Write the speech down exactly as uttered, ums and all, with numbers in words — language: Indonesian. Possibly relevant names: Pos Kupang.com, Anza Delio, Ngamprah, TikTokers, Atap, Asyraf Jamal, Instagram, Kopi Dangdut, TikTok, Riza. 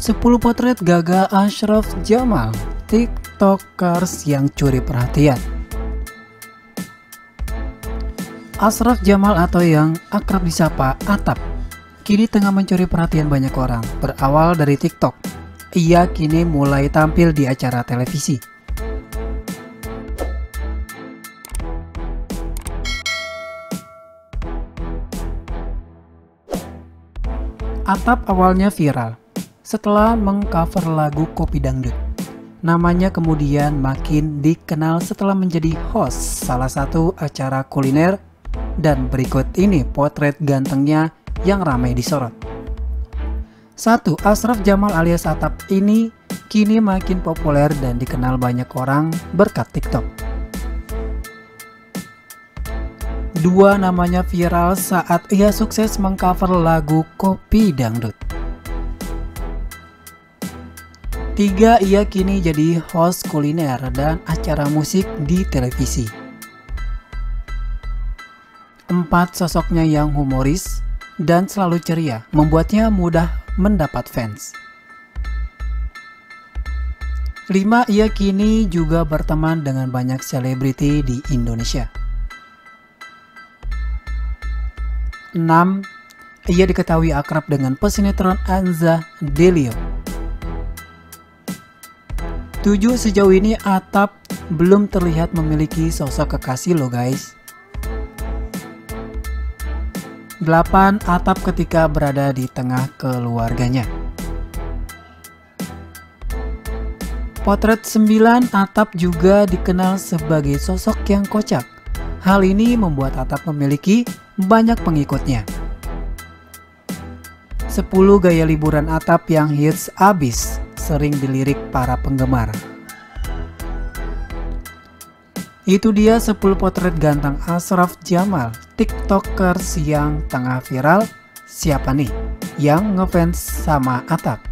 sepuluh potret gagah Asyraf Jamal, TikTokers yang curi perhatian. Asyraf Jamal atau yang akrab disapa Atap, kini tengah mencuri perhatian banyak orang. Berawal dari TikTok, ia kini mulai tampil di acara televisi. Atap awalnya viral setelah mengcover lagu Kopi Dangdut. Namanya kemudian makin dikenal setelah menjadi host salah satu acara kuliner, dan berikut ini potret gantengnya yang ramai disorot. Satu, Asyraf Jamal alias Atap ini kini makin populer dan dikenal banyak orang berkat TikTok. Dua, namanya viral saat ia sukses mengcover lagu Kopi Dangdut. Tiga, ia kini jadi host kuliner dan acara musik di televisi. Empat, sosoknya yang humoris dan selalu ceria membuatnya mudah mendapat fans. Lima, ia kini juga berteman dengan banyak selebriti di Indonesia. enam. Ia diketahui akrab dengan pesinetron Anza Delio. tujuh. Sejauh ini Atap belum terlihat memiliki sosok kekasih lo guys. delapan. Atap ketika berada di tengah keluarganya. Potret sembilan. Atap juga dikenal sebagai sosok yang kocak. Hal ini membuat Atap memiliki banyak pengikutnya. sepuluh. Gaya liburan Atap yang hits abis sering dilirik para penggemar. Itu dia sepuluh potret ganteng Asyraf Jamal, TikTokers yang tengah viral. Siapa nih yang ngefans sama Atap?